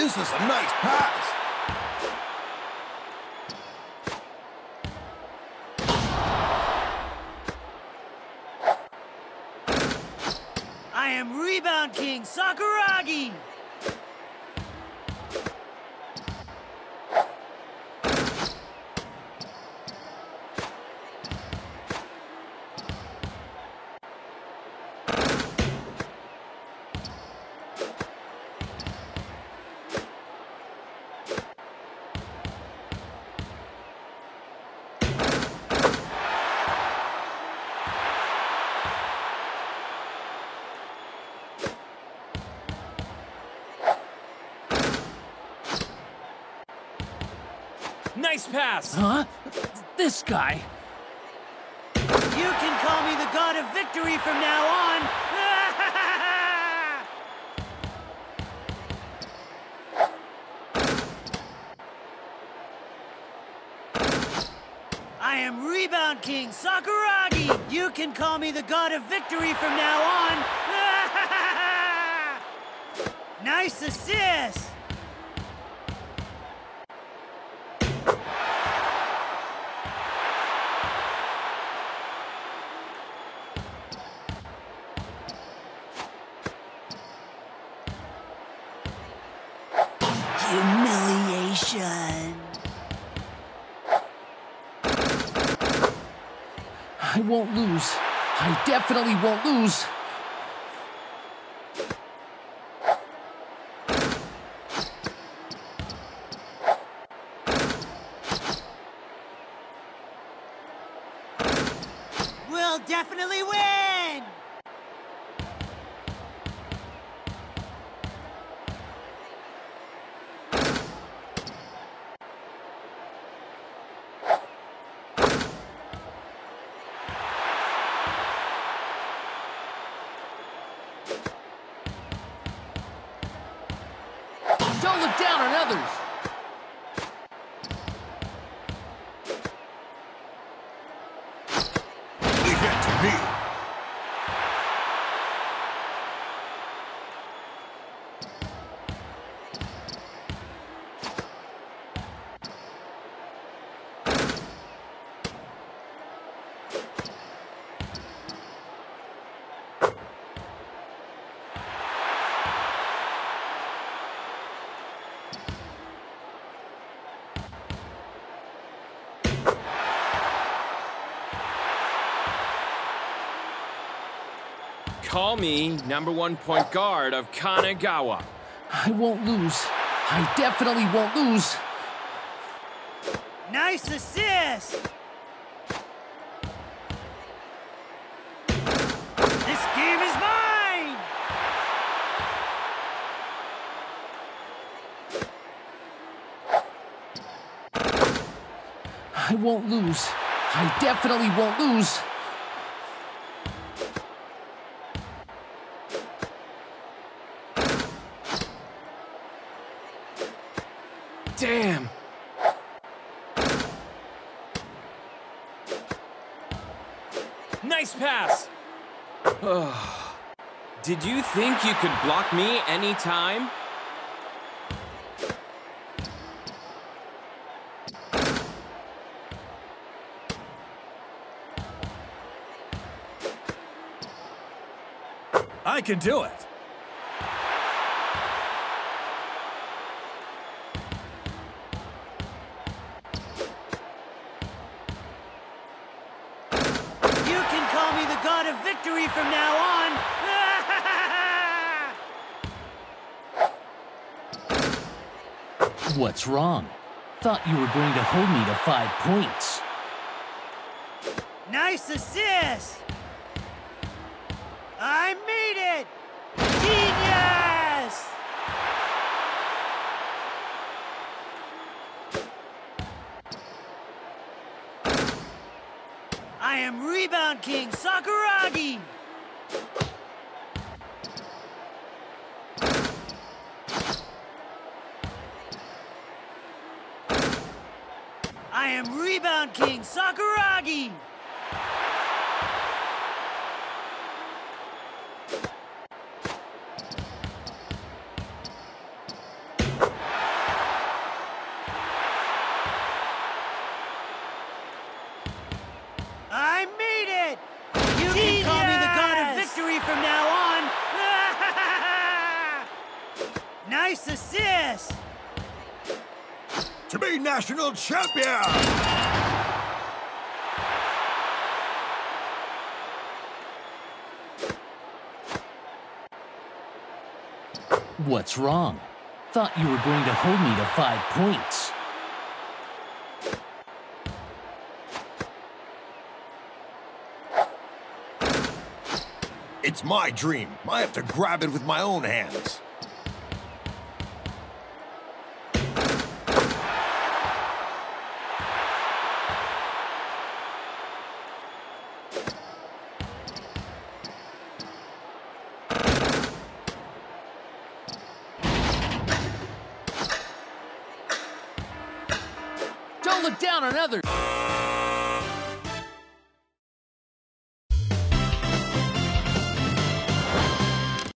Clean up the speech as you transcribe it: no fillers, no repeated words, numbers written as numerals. This is a nice pass. I am Rebound King Sakuragi. Nice pass! Huh? This guy. You can call me the god of victory from now on! I am Rebound King Sakuragi! You can call me the god of victory from now on! Nice assist! I won't lose. I definitely won't lose. We'll definitely win! Don't look down on others! Leave it to me! Call me #1 point guard of Kanagawa. I won't lose. I definitely won't lose. Nice assist! This game is mine! I won't lose. I definitely won't lose. Damn! Nice pass! Oh. Did you think you could block me anytime? I can do it! A victory from now on. What's wrong? Thought you were going to hold me to 5 points. Nice assist. I made it. Genius. I am Rebound King Sakuragi! I am Rebound King Sakuragi! to be national champion! What's wrong? Thought you were going to hold me to 5 points. It's my dream. I have to grab it with my own hands. Down another.